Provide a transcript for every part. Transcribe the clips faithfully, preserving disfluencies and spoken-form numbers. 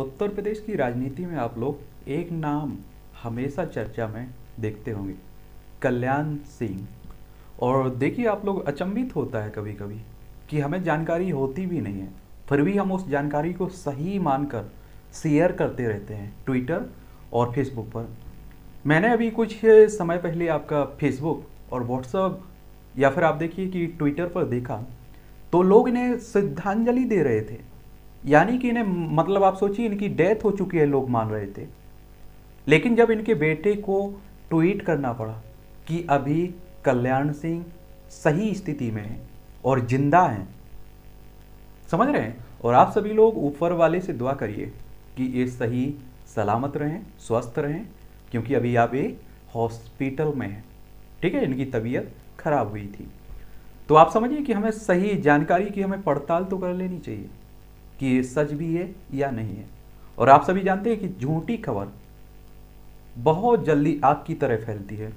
उत्तर प्रदेश की राजनीति में आप लोग एक नाम हमेशा चर्चा में देखते होंगे, कल्याण सिंह। और देखिए आप लोग, अचंभित होता है कभी कभी कि हमें जानकारी होती भी नहीं है, फिर भी हम उस जानकारी को सही मानकर शेयर करते रहते हैं ट्विटर और फेसबुक पर। मैंने अभी कुछ समय पहले आपका फेसबुक और व्हाट्सएप या फिर आप देखिए कि ट्विटर पर देखा तो लोग इन्हें श्रद्धांजलि दे रहे थे, यानी कि इन्हें मतलब आप सोचिए इनकी डेथ हो चुकी है लोग मान रहे थे। लेकिन जब इनके बेटे को ट्वीट करना पड़ा कि अभी कल्याण सिंह सही स्थिति में है और जिंदा हैं, समझ रहे हैं। और आप सभी लोग ऊपर वाले से दुआ करिए कि ये सही सलामत रहें, स्वस्थ रहें, क्योंकि अभी आप ये हॉस्पिटल में हैं, ठीक है। इनकी तबीयत खराब हुई थी। तो आप समझिए कि हमें सही जानकारी की हमें पड़ताल तो कर लेनी चाहिए कि ये सच भी है या नहीं है। और आप सभी जानते हैं कि झूठी खबर बहुत जल्दी आग की तरह फैलती है।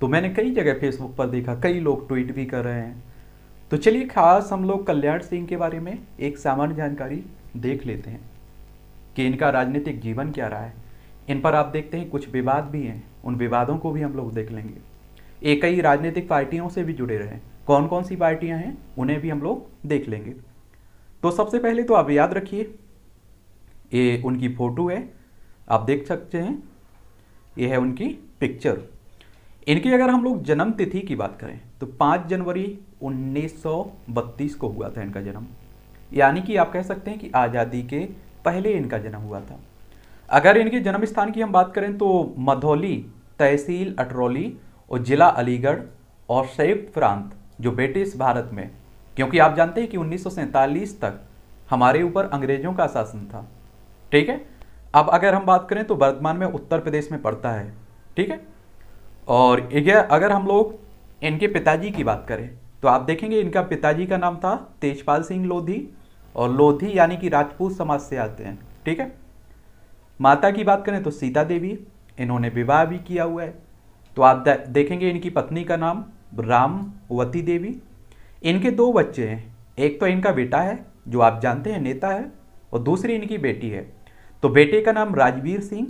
तो मैंने कई जगह फेसबुक पर देखा, कई लोग ट्वीट भी कर रहे हैं। तो चलिए खास हम लोग कल्याण सिंह के बारे में एक सामान्य जानकारी देख लेते हैं कि इनका राजनीतिक जीवन क्या रहा है। इन पर आप देखते हैं कुछ विवाद भी हैं, उन विवादों को भी हम लोग देख लेंगे। एक कई राजनीतिक पार्टियों से भी जुड़े रहे, कौन कौन सी पार्टियां हैं उन्हें भी हम लोग देख लेंगे। तो सबसे पहले तो आप याद रखिए, ये उनकी फ़ोटो है, आप देख सकते हैं, ये है उनकी पिक्चर। इनकी अगर हम लोग जन्म तिथि की बात करें तो पाँच जनवरी उन्नीस सौ बत्तीस को हुआ था इनका जन्म, यानी कि आप कह सकते हैं कि आज़ादी के पहले इनका जन्म हुआ था। अगर इनके जन्म स्थान की हम बात करें तो मधौली, तहसील अटरौली और जिला अलीगढ़ और संयुक्त प्रांत जो ब्रिटिश भारत में, क्योंकि आप जानते हैं कि उन्नीस सौ सैंतालीस तक हमारे ऊपर अंग्रेजों का शासन था, ठीक है। अब अगर हम बात करें तो वर्तमान में उत्तर प्रदेश में पड़ता है, ठीक है। और अगर हम लोग इनके पिताजी की बात करें तो आप देखेंगे इनका पिताजी का नाम था तेजपाल सिंह लोधी, और लोधी यानी कि राजपूत समाज से आते हैं, ठीक है। माता की बात करें तो सीता देवी, इन्होंने विवाह भी किया हुआ है। तो आप देखेंगे इनकी पत्नी का नाम रामवती देवी। इनके दो बच्चे हैं, एक तो इनका बेटा है जो आप जानते हैं नेता है, और दूसरी इनकी बेटी है। तो बेटे का नाम राजवीर सिंह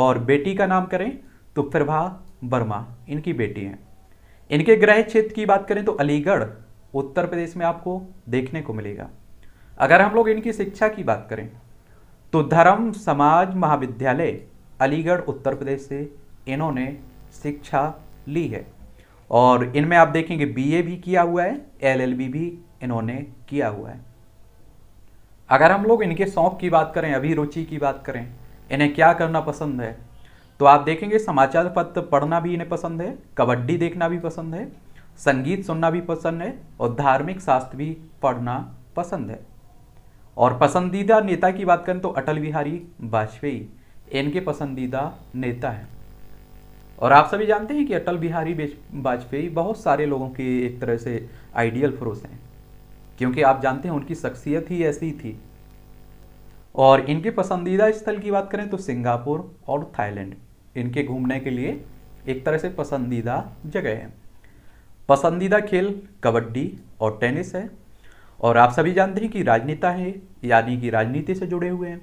और बेटी का नाम करें तो प्रभा वर्मा इनकी बेटी हैं। इनके गृह क्षेत्र की बात करें तो अलीगढ़ उत्तर प्रदेश में आपको देखने को मिलेगा। अगर हम लोग इनकी शिक्षा की बात करें तो धर्म समाज महाविद्यालय अलीगढ़ उत्तर प्रदेश से इन्होंने शिक्षा ली है, और इनमें आप देखेंगे बीए भी किया हुआ है, एलएलबी भी इन्होंने किया हुआ है। अगर हम लोग इनके शौक़ की बात करें, अभिरुचि की बात करें, इन्हें क्या करना पसंद है, तो आप देखेंगे समाचार पत्र पढ़ना भी इन्हें पसंद है, कबड्डी देखना भी पसंद है, संगीत सुनना भी पसंद है, और धार्मिक शास्त्र भी पढ़ना पसंद है। और पसंदीदा नेता की बात करें तो अटल बिहारी वाजपेयी इनके पसंदीदा नेता हैं। और आप सभी जानते हैं कि अटल बिहारी वाजपेयी बहुत सारे लोगों के एक तरह से आइडियल पुरुष हैं, क्योंकि आप जानते हैं उनकी शख्सियत ही ऐसी थी। और इनके पसंदीदा स्थल की बात करें तो सिंगापुर और थाईलैंड इनके घूमने के लिए एक तरह से पसंदीदा जगह है। पसंदीदा खेल कबड्डी और टेनिस है। और आप सभी जानते हैं कि राजनेता है, यानी कि राजनीति से जुड़े हुए हैं।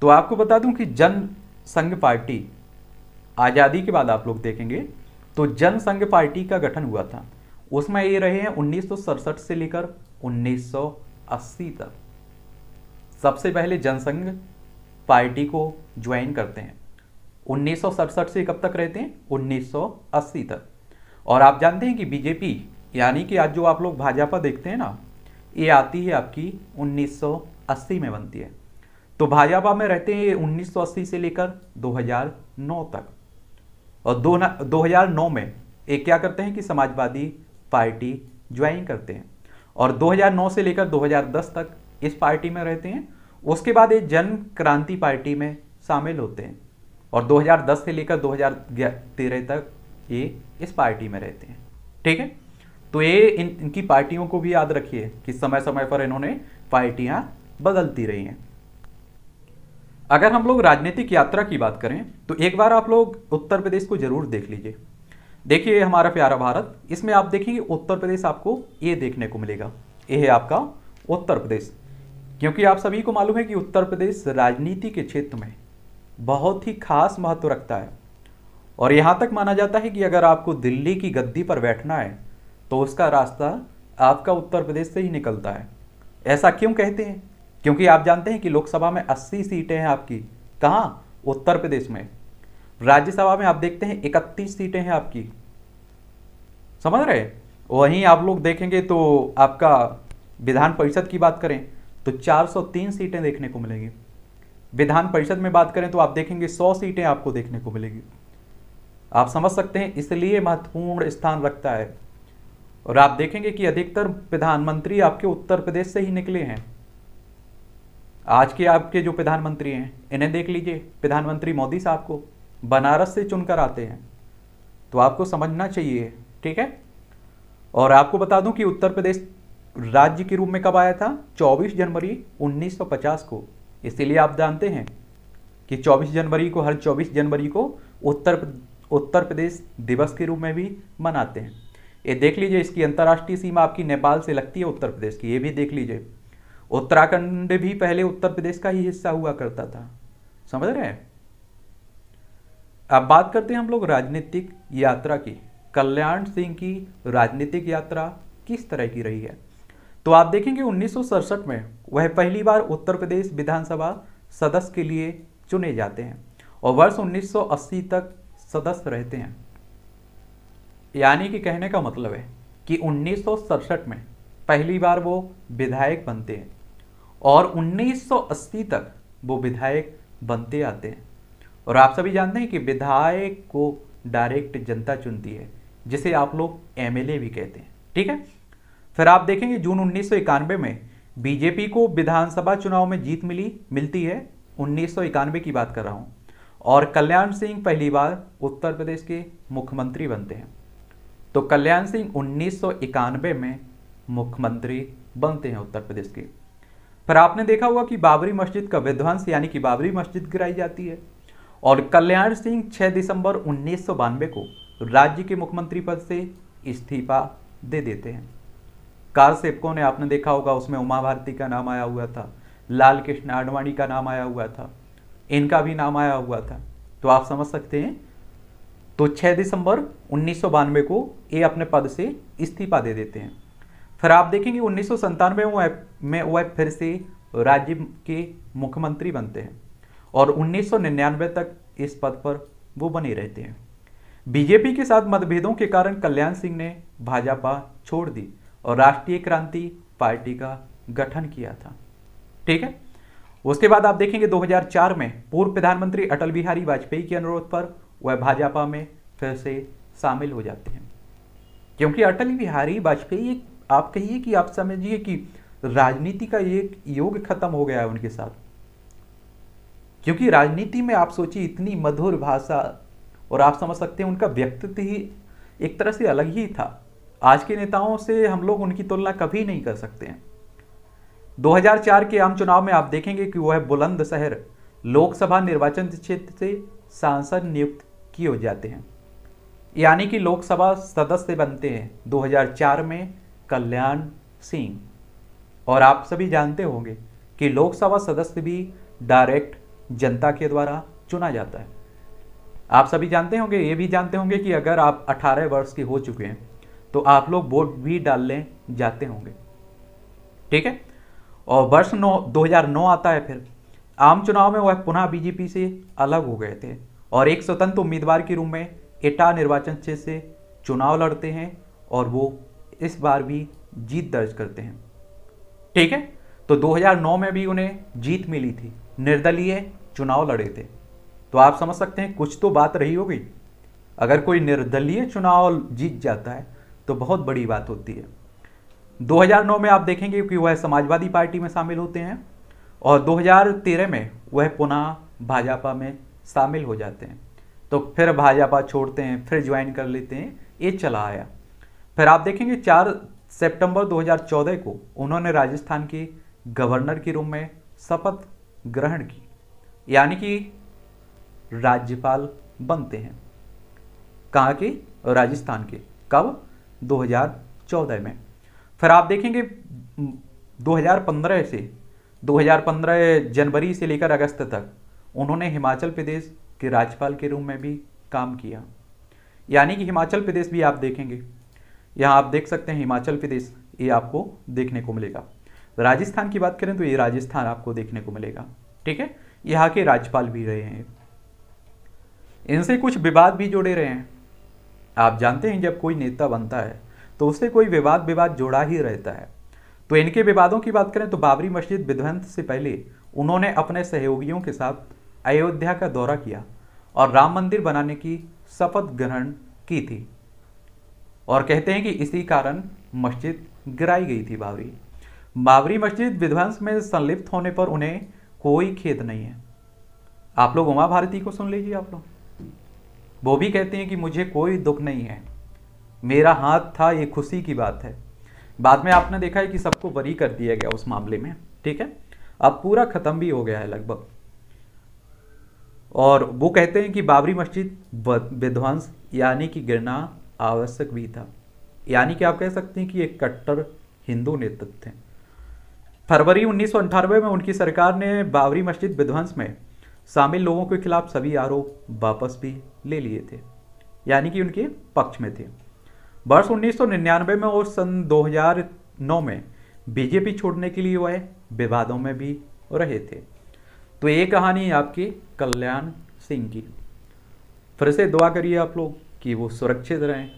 तो आपको बता दूं कि जन संघ पार्टी आज़ादी के बाद आप लोग देखेंगे तो जन संघ पार्टी का गठन हुआ था, उसमें ये रहे हैं उन्नीस सौ सड़सठ से लेकर उन्नीस सौ अस्सी तक। सबसे पहले जनसंघ पार्टी को ज्वाइन करते हैं, उन्नीस सौ सड़सठ से कब तक रहते हैं, उन्नीस सौ अस्सी तक। और आप जानते हैं कि बीजेपी यानी कि आज जो आप लोग भाजपा देखते हैं ना, ये आती है आपकी उन्नीस सौ अस्सी में बनती है। तो भाजपा में रहते हैं ये उन्नीस सौ अस्सी से लेकर दो हज़ार नौ तक। और दो हज़ार नौ में ये क्या करते हैं कि समाजवादी पार्टी ज्वाइन करते हैं, और दो हज़ार नौ से लेकर दो हज़ार दस तक इस पार्टी में रहते हैं। उसके बाद ये जन क्रांति पार्टी में शामिल होते हैं, और दो हज़ार दस से लेकर दो हज़ार तेरह तक ये इस पार्टी में रहते हैं, ठीक है। तो ये इन इनकी पार्टियों को भी याद रखिए कि समय समय पर इन्होंने पार्टियां बदलती रही हैं। अगर हम लोग राजनीतिक यात्रा की बात करें तो एक बार आप लोग उत्तर प्रदेश को जरूर देख लीजिए। देखिए हमारा प्यारा भारत, इसमें आप देखेंगे उत्तर प्रदेश आपको ये देखने को मिलेगा, ये है आपका उत्तर प्रदेश। क्योंकि आप सभी को मालूम है कि उत्तर प्रदेश राजनीति के क्षेत्र में बहुत ही खास महत्व रखता है और यहाँ तक माना जाता है कि अगर आपको दिल्ली की गद्दी पर बैठना है तो उसका रास्ता आपका उत्तर प्रदेश से ही निकलता है। ऐसा क्यों कहते हैं? क्योंकि आप जानते हैं कि लोकसभा में अस्सी सीटें हैं आपकी, कहाँ? उत्तर प्रदेश में। राज्यसभा में आप देखते हैं इकतीस सीटें हैं आपकी, समझ रहे? वहीं आप लोग देखेंगे तो आपका विधान परिषद की बात करें तो चार सौ तीन सीटें देखने को मिलेंगी। विधान परिषद में बात करें तो आप देखेंगे सौ सीटें आपको देखने को मिलेगी। आप समझ सकते हैं इसलिए महत्वपूर्ण स्थान रखता है। और आप देखेंगे कि अधिकतर प्रधानमंत्री आपके उत्तर प्रदेश से ही निकले हैं। आज के आपके जो प्रधानमंत्री हैं इन्हें देख लीजिए, प्रधानमंत्री मोदी साहब को बनारस से चुनकर आते हैं, तो आपको समझना चाहिए, ठीक है। और आपको बता दूं कि उत्तर प्रदेश राज्य के रूप में कब आया था? चौबीस जनवरी उन्नीस सौ पचास को। इसीलिए आप जानते हैं कि चौबीस जनवरी को, हर चौबीस जनवरी को उत्तर उत्तर प्रदेश दिवस के रूप में भी मनाते हैं। ये देख लीजिए, इसकी अंतर्राष्ट्रीय सीमा आपकी नेपाल से लगती है उत्तर प्रदेश की, ये भी देख लीजिए। उत्तराखंड भी पहले उत्तर प्रदेश का ही हिस्सा हुआ करता था, समझ रहे हैं? अब बात करते हैं हम लोग राजनीतिक यात्रा की। कल्याण सिंह की राजनीतिक यात्रा किस तरह की रही है? तो आप देखेंगे उन्नीस सौ सड़सठ में वह पहली बार उत्तर प्रदेश विधानसभा सदस्य के लिए चुने जाते हैं और वर्ष उन्नीस सौ अस्सी तक सदस्य रहते हैं। यानी कि कहने का मतलब है कि उन्नीस सौ सड़सठ में पहली बार वो विधायक बनते हैं और उन्नीस सौ अस्सी तक वो विधायक बनते आते हैं। और आप सभी जानते हैं कि विधायक को डायरेक्ट जनता चुनती है, जिसे आप लोग एमएलए भी कहते हैं, ठीक है। फिर आप देखेंगे जून उन्नीस सौ इक्यानवे में बीजेपी को विधानसभा चुनाव में जीत मिली मिलती है, उन्नीस सौ इक्यानवे की बात कर रहा हूँ, और कल्याण सिंह पहली बार उत्तर प्रदेश के मुख्यमंत्री बनते हैं। तो कल्याण सिंह उन्नीस सौ इक्यानवे में मुख्यमंत्री बनते हैं उत्तर प्रदेश के। फिर आपने देखा हुआ कि बाबरी मस्जिद का विध्वंस, यानी कि बाबरी मस्जिद गिराई जाती है और कल्याण सिंह छह दिसंबर उन्नीस सौ बानवे को राज्य के मुख्यमंत्री पद से इस्तीफा दे देते हैं। कार सेवकों ने, आपने देखा होगा, उसमें उमा भारती का नाम आया हुआ था, लाल कृष्ण आडवाणी का नाम आया हुआ था, इनका भी नाम आया हुआ था, तो आप समझ सकते हैं। तो छह दिसंबर उन्नीस सौ बानवे को ये अपने पद से इस्तीफा दे देते हैं। फिर आप देखेंगे उन्नीस सौ संतानवे में वह फिर से राज्य के मुख्यमंत्री बनते हैं और उन्नीस सौ निन्यानवे तक इस पद पर वो बने रहते हैं। बीजेपी के साथ मतभेदों के कारण कल्याण सिंह ने भाजपा छोड़ दी और राष्ट्रीय क्रांति पार्टी का गठन किया था, ठीक है। उसके बाद आप देखेंगे दो हज़ार चार में पूर्व प्रधानमंत्री अटल बिहारी वाजपेयी के अनुरोध पर वह भाजपा में फिर से शामिल हो जाते हैं, क्योंकि अटल बिहारी वाजपेयी, आप कहिए कि आप समझिए कि राजनीति का एक योग खत्म हो गया है उनके साथ। क्योंकि राजनीति में आप सोचिए इतनी मधुर भाषा, और आप समझ सकते हैं उनका व्यक्तित्व ही एक तरह से अलग ही था। आज के नेताओं से हम लोग उनकी तुलना कभी नहीं कर सकते हैं। दो हज़ार चार के आम चुनाव में आप देखेंगे कि वह बुलंदशहर लोकसभा निर्वाचन क्षेत्र से सांसद नियुक्त किए जाते हैं, यानी कि लोकसभा सदस्य बनते हैं दो हज़ार चार में कल्याण सिंह। और आप सभी जानते होंगे कि लोकसभा सदस्य भी डायरेक्ट जनता के द्वारा चुना जाता है। आप सभी जानते होंगे, ये भी जानते होंगे कि अगर आप अठारह वर्ष के हो चुके हैं तो आप लोग वोट भी डालने जाते होंगे, ठीक है। और वर्ष दो हज़ार नौ आता है, फिर आम चुनाव में वह पुनः बीजेपी से अलग हो गए थे और एक स्वतंत्र उम्मीदवार के रूप में एटा निर्वाचन क्षेत्र से चुनाव लड़ते हैं और वो इस बार भी जीत दर्ज करते हैं, ठीक है। तो दो हज़ार नौ में भी उन्हें जीत मिली थी, निर्दलीय चुनाव लड़े थे, तो आप समझ सकते हैं कुछ तो बात रही होगी। अगर कोई निर्दलीय चुनाव जीत जाता है तो बहुत बड़ी बात होती है। दो हज़ार नौ में आप देखेंगे कि वह समाजवादी पार्टी में शामिल होते हैं और दो हज़ार तेरह में वह पुनः भाजपा में शामिल हो जाते हैं। तो फिर भाजपा छोड़ते हैं, फिर ज्वाइन कर लेते हैं, ये चला आया। फिर आप देखेंगे चार सितंबर दो हज़ार चौदह को उन्होंने राजस्थान के गवर्नर के रूप में शपथ ग्रहण की, यानी कि राज्यपाल बनते हैं। कहाँ के? राजस्थान के। कब? दो हज़ार चौदह में। फिर आप देखेंगे दो हज़ार पंद्रह से दो हज़ार पंद्रह जनवरी से लेकर अगस्त तक उन्होंने हिमाचल प्रदेश के राज्यपाल के रूप में भी काम किया। यानी कि हिमाचल प्रदेश भी आप देखेंगे, यहाँ आप देख सकते हैं हिमाचल प्रदेश, ये आपको देखने को मिलेगा। राजस्थान की बात करें तो ये राजस्थान आपको देखने को मिलेगा, ठीक है, यहाँ के राज्यपाल भी रहे हैं। इनसे कुछ विवाद भी जुड़े रहे हैं। आप जानते हैं जब कोई नेता बनता है तो उससे कोई विवाद विवाद जोड़ा ही रहता है। तो इनके विवादों की बात करें तो बाबरी मस्जिद विध्वंस से पहले उन्होंने अपने सहयोगियों के साथ अयोध्या का दौरा किया और राम मंदिर बनाने की शपथ ग्रहण की थी, और कहते हैं कि इसी कारण मस्जिद गिराई गई थी। बाबरी बाबरी मस्जिद विध्वंस में संलिप्त होने पर उन्हें कोई खेद नहीं है। आप लोग उमा भारती को सुन लीजिए, आप लोग वो भी कहते हैं कि मुझे कोई दुख नहीं है, मेरा हाथ था, ये खुशी की बात है। बाद में आपने देखा है कि सबको बरी कर दिया गया उस मामले में, ठीक है, अब पूरा खत्म भी हो गया है लगभग। और वो कहते हैं कि बाबरी मस्जिद विध्वंस यानी कि गिरना आवश्यक भी था। यानी कि आप कह सकते हैं कि एक कट्टर हिंदू नेतृत्व थे। फरवरी उन्नीस सौ अंठानवे में उनकी सरकार ने बाबरी मस्जिद विध्वंस में शामिल लोगों के खिलाफ सभी आरोप वापस भी ले लिए थे, यानी कि उनके पक्ष में थे। वर्ष उन्नीस सौ निन्यानवे में और सन दो हज़ार नौ में बीजेपी छोड़ने के लिए वह विवादों में भी रहे थे। तो ये कहानी है आपकी कल्याण सिंह की। फिर से दुआ करिए आप लोग कि वो सुरक्षित रहें,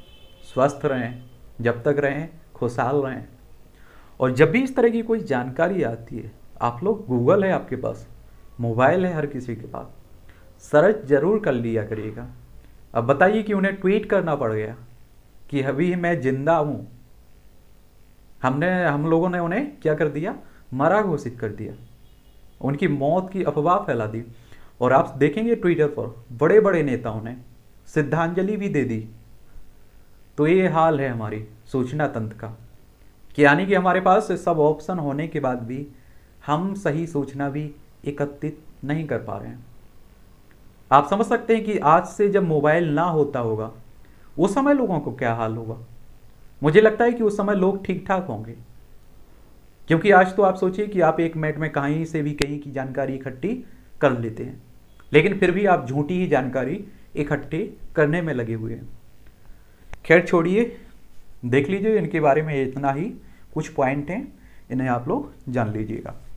स्वस्थ रहें, जब तक रहें खुशहाल रहें। और जब भी इस तरह की कोई जानकारी आती है, आप लोग, गूगल है आपके पास, मोबाइल है हर किसी के पास, सर्च जरूर कर लिया करिएगा। अब बताइए कि उन्हें ट्वीट करना पड़ गया कि अभी मैं जिंदा हूँ, हमने हम लोगों ने उन्हें क्या कर दिया, मरा घोषित कर दिया, उनकी मौत की अफवाह फैला दी। और आप देखेंगे ट्विटर पर बड़े बड़े नेताओं ने श्रद्धांजलि भी दे दी। तो ये हाल है हमारी सूचना तंत्र का, कि यानी कि हमारे पास सब ऑप्शन होने के बाद भी हम सही सूचना भी एकत्रित नहीं कर पा रहे हैं। आप समझ सकते हैं कि आज से जब मोबाइल ना होता होगा उस समय लोगों को क्या हाल होगा। मुझे लगता है कि उस समय लोग ठीक ठाक होंगे, क्योंकि आज तो आप सोचिए कि आप एक मिनट में कहीं से भी कहीं की जानकारी इकट्ठी कर लेते हैं, लेकिन फिर भी आप झूठी ही जानकारी इकट्ठी करने में लगे हुए हैं। खैर छोड़िए, देख लीजिए इनके बारे में, इतना ही कुछ पॉइंट हैं, इन्हें आप लोग जान लीजिएगा।